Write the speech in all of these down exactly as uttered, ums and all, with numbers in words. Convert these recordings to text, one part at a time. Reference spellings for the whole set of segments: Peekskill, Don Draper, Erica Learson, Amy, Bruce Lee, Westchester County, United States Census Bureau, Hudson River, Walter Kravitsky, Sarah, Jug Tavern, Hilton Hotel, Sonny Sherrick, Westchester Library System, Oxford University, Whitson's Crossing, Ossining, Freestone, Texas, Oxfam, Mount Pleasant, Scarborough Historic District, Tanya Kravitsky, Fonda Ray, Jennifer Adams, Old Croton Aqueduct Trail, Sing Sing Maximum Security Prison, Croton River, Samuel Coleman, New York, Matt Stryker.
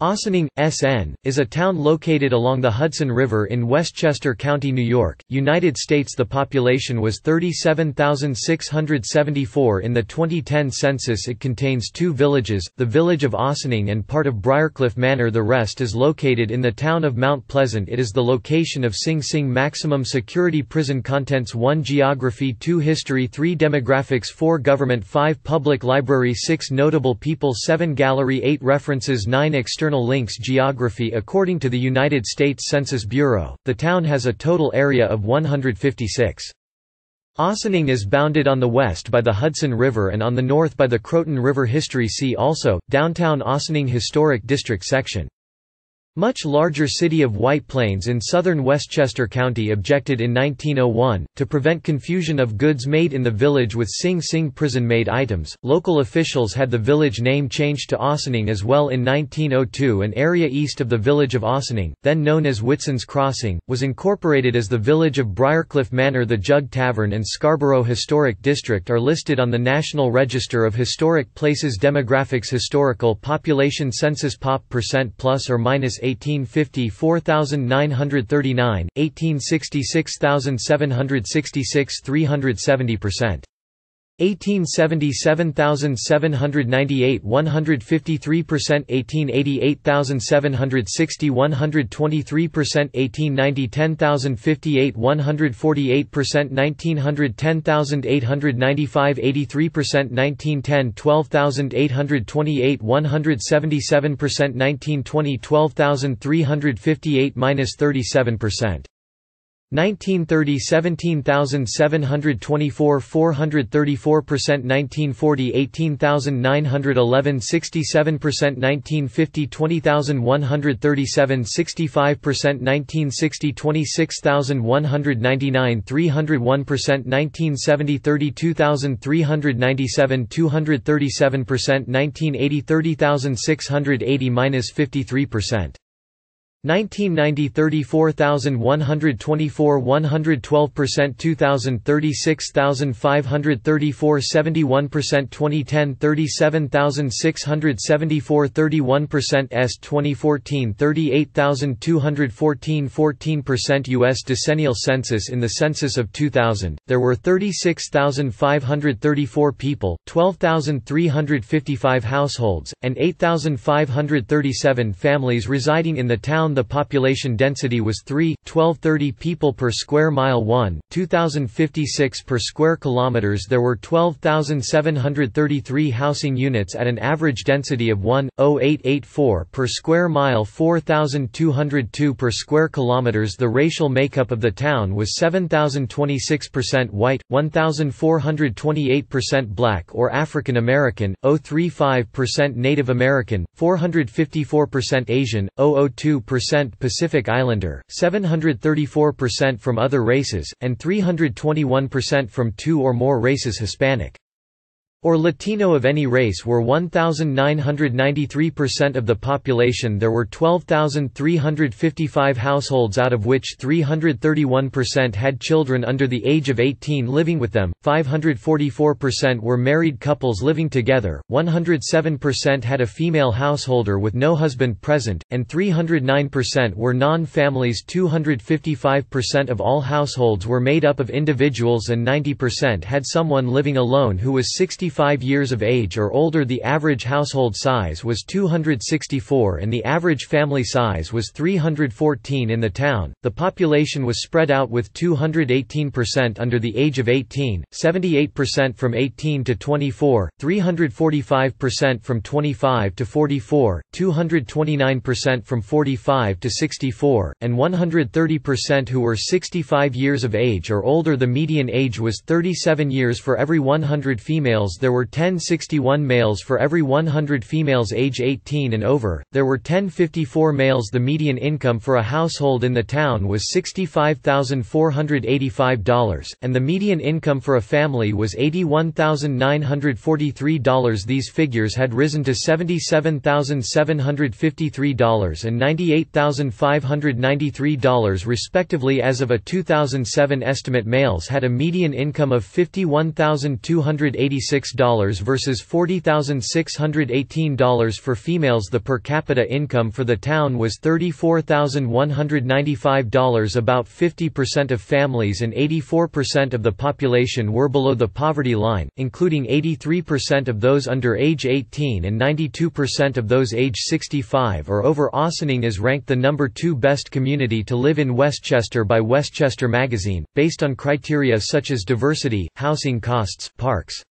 Ossining, S N, is a town located along the Hudson River in Westchester County, New York, United States. The population was thirty-seven thousand six hundred seventy-four in the twenty ten census. It contains two villages, the village of Ossining and part of Briarcliff Manor. The rest is located in the town of Mount Pleasant. It is the location of Sing Sing Maximum Security Prison. Contents: one Geography, two History, three Demographics, four Government, five Public Library, six Notable People, seven Gallery, eight References, nine External Links. Geography: according to the United States Census Bureau, the town has a total area of one hundred fifty-six. Ossining is bounded on the west by the Hudson River and on the north by the Croton River. History: see also, Downtown Ossining Historic District section. Much larger city of White Plains in southern Westchester County objected in nineteen oh one, to prevent confusion of goods made in the village with Sing Sing prison-made items. Local officials had the village name changed to Ossining as well in nineteen oh two. An area east of the village of Ossining, then known as Whitson's Crossing, was incorporated as the village of Briarcliff Manor. The Jug Tavern and Scarborough Historic District are listed on the National Register of Historic Places. Demographics: historical population census, pop percent plus or minus eighteen fifty, four thousand nine hundred thirty-nine, eighteen sixty-six, seven hundred sixty-six, three hundred seventy percent. eighteen seventy-seven, seven hundred ninety-eight, one hundred fifty-three percent. eighteen eighty-eight, seven hundred sixty, one hundred twenty-three percent. eighteen ninety, ten thousand fifty-eight, one hundred forty-eight percent. nineteen hundred, ten thousand eight hundred ninety-five, eighty-three percent. nineteen ten, twelve thousand eight hundred twenty-eight, one hundred seventy-seven percent. nineteen twenty, twelve thousand three hundred fifty-eight, minus thirty-seven percent. nineteen thirty, seventeen thousand seven hundred twenty-four, four hundred thirty-four percent. nineteen forty, eighteen thousand nine hundred eleven, sixty-seven percent. nineteen fifty, twenty thousand one hundred thirty-seven, sixty-five percent. nineteen sixty, twenty-six thousand one hundred ninety-nine, three hundred one percent. nineteen seventy, thirty-two thousand three hundred ninety-seven, two hundred thirty-seven percent. nineteen eighty, thirty thousand six hundred eighty, minus fifty-three percent. nineteen ninety, thirty-four thousand one hundred twenty-four, one hundred twelve percent. two thousand, thirty-six thousand five hundred thirty-four, seventy-one percent. twenty ten, thirty-seven thousand six hundred seventy-four, thirty-one percent. S twenty fourteen, thirty-eight thousand two hundred fourteen, fourteen percent. U S decennial census: in the census of two thousand, there were thirty-six thousand five hundred thirty-four people, twelve thousand three hundred fifty-five households, and eight thousand five hundred thirty-seven families residing in the town. The population density was three point one two three people per square mile, one point two zero five six per square kilometers. There were twelve thousand seven hundred thirty-three housing units at an average density of one point zero eight eight four per square mile, four thousand two hundred two per square kilometers. The racial makeup of the town was seven thousand twenty-six percent white, one thousand four hundred twenty-eight percent black or African American, zero point three five percent Native American, four hundred fifty-four percent Asian, zero point zero two percent Pacific Islander, seven hundred thirty-four percent from other races, and three hundred twenty-one percent from two or more races. Hispanic or Latino of any race were one thousand nine hundred ninety-three percent of the population. There were twelve thousand three hundred fifty-five households, out of which three hundred thirty-one percent had children under the age of eighteen living with them, five hundred forty-four percent were married couples living together, one hundred seven percent had a female householder with no husband present, and three hundred nine percent were non-families. two hundred fifty-five percent of all households were made up of individuals and ninety percent had someone living alone who was sixty-five years of age or older. The average household size was two hundred sixty-four and the average family size was three hundred fourteen in the town. The population was spread out with two hundred eighteen percent under the age of eighteen, seventy-eight percent from eighteen to twenty-four, three hundred forty-five percent from twenty-five to forty-four, two hundred twenty-nine percent from forty-five to sixty-four, and one hundred thirty percent who were sixty-five years of age or older. The median age was thirty-seven years for every one hundred females. there were ten sixty-one males for every one hundred females age eighteen and over, there were ten fifty-four males. The median income for a household in the town was sixty-five thousand four hundred eighty-five dollars, and the median income for a family was eighty-one thousand nine hundred forty-three dollars. These figures had risen to seventy-seven thousand seven hundred fifty-three dollars and ninety-eight thousand five hundred ninety-three dollars respectively as of a two thousand seven estimate. Males had a median income of fifty-one thousand two hundred eighty-six dollars versus forty thousand six hundred eighteen dollars for females. The per capita income for the town was thirty-four thousand one hundred ninety-five dollars. About fifty percent of families and eighty-four percent of the population were below the poverty line, including eighty-three percent of those under age eighteen and ninety-two percent of those age sixty-five or over. Ossining is ranked the number two best community to live in Westchester by Westchester Magazine, based on criteria such as diversity, housing costs, parks.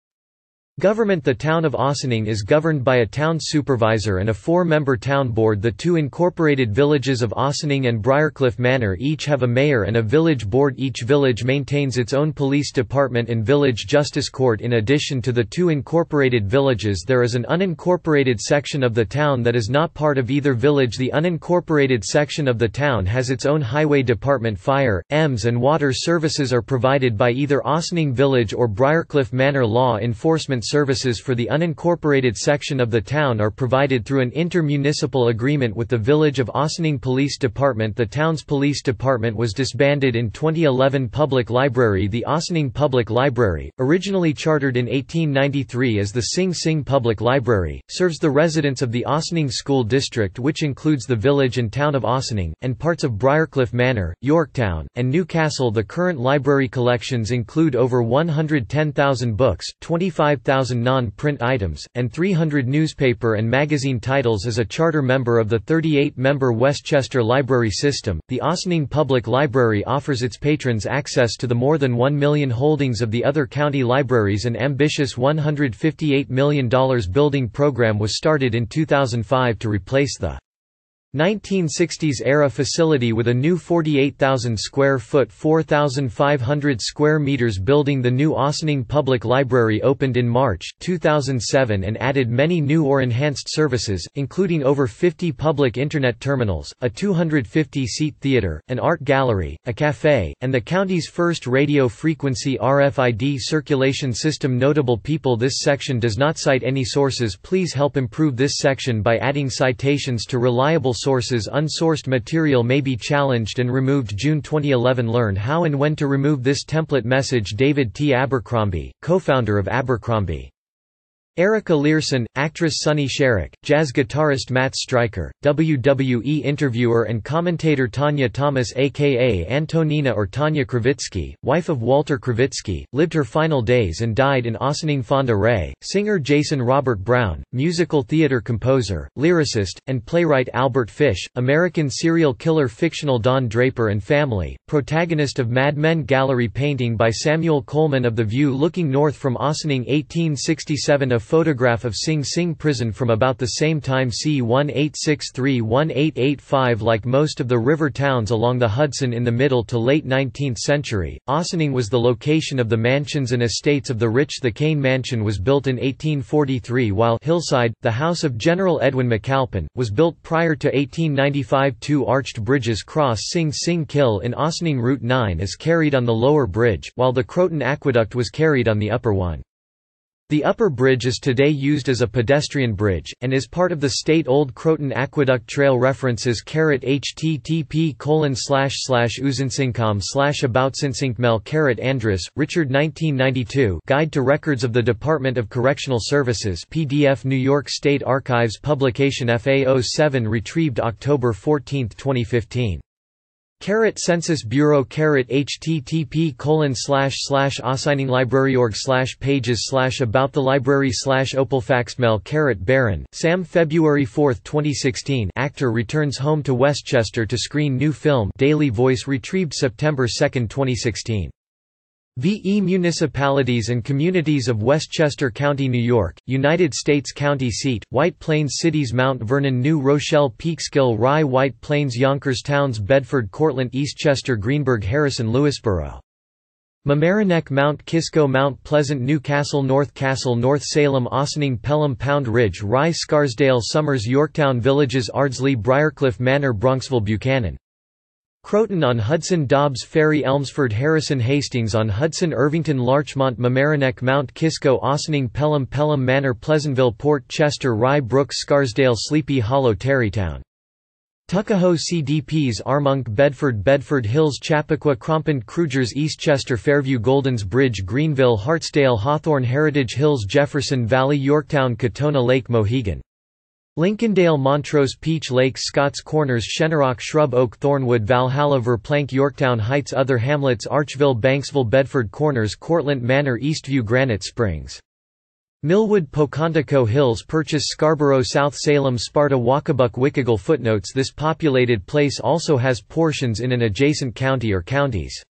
Government. The town of Ossining is governed by a town supervisor and a four-member town board. The two incorporated villages of Ossining and Briarcliff Manor each have a mayor and a village board. Each village maintains its own police department and village justice court. In addition to the two incorporated villages, there is an unincorporated section of the town that is not part of either village. The unincorporated section of the town has its own highway department. Fire, E M S and water services are provided by either Ossining Village or Briarcliff Manor. Law enforcement services for the unincorporated section of the town are provided through an intermunicipal agreement with the village of Ossining Police Department. The town's police department was disbanded in twenty eleven. Public Library. The Ossining Public Library, originally chartered in eighteen ninety-three as the Sing Sing Public Library, serves the residents of the Ossining School District, which includes the village and town of Ossining, and parts of Briarcliff Manor, Yorktown, and Newcastle. The current library collections include over one hundred ten thousand books, twenty-five thousand one thousand non-print items, and three hundred newspaper and magazine titles. As a charter member of the thirty-eight member Westchester Library System, the Ossining Public Library offers its patrons access to the more than one million holdings of the other county libraries. An ambitious one hundred fifty-eight million dollar building program was started in two thousand five to replace the nineteen sixties-era facility with a new forty-eight thousand square foot four thousand five hundred square meters building. The new Ossining Public Library opened in March two thousand seven and added many new or enhanced services, including over fifty public internet terminals, a two hundred fifty seat theater, an art gallery, a café, and the county's first radio frequency R F I D circulation system. Notable people. This section does not cite any sources. Please help improve this section by adding citations to reliable sources. Unsourced material may be challenged and removed. June twenty eleven. Learn how and when to remove this template message. David T. Abercrombie, co-founder of Abercrombie. Erica Learson, actress. Sonny Sherrick, jazz guitarist. Matt Stryker, W W E interviewer and commentator. Tanya Thomas aka Antonina or Tanya Kravitsky, wife of Walter Kravitsky, lived her final days and died in Ossining. Fonda Ray, singer. Jason Robert Brown, musical theater composer, lyricist, and playwright. Albert Fish, American serial killer. Fictional. Don Draper and family, protagonist of Mad Men. Gallery painting by Samuel Coleman of The View Looking North from Ossining. Eighteen sixty-seven. Photograph of Sing Sing prison from about the same time. C eighteen sixty-three to eighteen eighty-five. Like most of the river towns along the Hudson in the middle to late nineteenth century, Ossining was the location of the mansions and estates of the rich. The Kane Mansion was built in eighteen forty-three, while Hillside, the house of General Edwin McAlpin, was built prior to eighteen ninety-five. Two arched bridges cross Sing Sing. Kill in Ossining. Route nine is carried on the lower bridge, while the Croton Aqueduct was carried on the upper one. The upper bridge is today used as a pedestrian bridge, and is part of the state Old Croton Aqueduct Trail. References. http colon slash slash usinsincom slash aboutsinsinkmel. Andrus, Richard. nineteen ninety-two. Guide to Records of the Department of Correctional Services. P D F. New York State Archives. Publication F A oh seven. Retrieved October fourteenth twenty fifteen. Census Bureau. Http colon slash slash ossininglibrary.org slash pages slash about the library slash opalfaxmail. Barron, Sam. February fourth twenty sixteen. Actor returns home to Westchester to screen new film. Daily Voice. Retrieved September second twenty sixteen. V E Municipalities and Communities of Westchester County, New York, United States. County seat, White Plains. Cities: Mount Vernon, New Rochelle, Peekskill, Rye. White Plains, Yonkers. Towns: Bedford, Cortland, Eastchester, Greenberg, Harrison, Lewisboro. Mamaroneck, Mount Kisco, Mount Pleasant, Newcastle, North Castle, North Salem, Ossining, Pelham, Pound Ridge, Rye, Scarsdale, Summers, Yorktown Villages, Ardsley, Briarcliff Manor, Bronxville, Buchanan, Croton on Hudson, Dobbs Ferry, Elmsford, Harrison, Hastings on Hudson, Irvington, Larchmont, Mamaroneck, Mount Kisco, Ossining, Pelham, Pelham Manor, Pleasantville, Port Chester, Rye, Brook, Scarsdale, Sleepy Hollow, Tarrytown, Tuckahoe, C D Ps, Armonk, Bedford, Bedford Hills, Chappaqua, Crompond, Crugers, Eastchester, Fairview, Goldens Bridge, Greenville, Hartsdale, Hawthorne, Heritage Hills, Jefferson Valley, Yorktown, Katona, Lake Mohegan, Lincolndale, Montrose, Peach Lake, Scotts Corners, Shenorock, Shrub Oak, Thornwood, Valhalla, Verplanck, Yorktown Heights, other hamlets, Archville, Banksville, Bedford Corners, Cortlandt Manor, Eastview, Granite Springs, Millwood, Pocantico Hills, Purchase, Scarborough, South Salem, Sparta, Wacabuck, Wickigal. Footnotes: This populated place also has portions in an adjacent county or counties.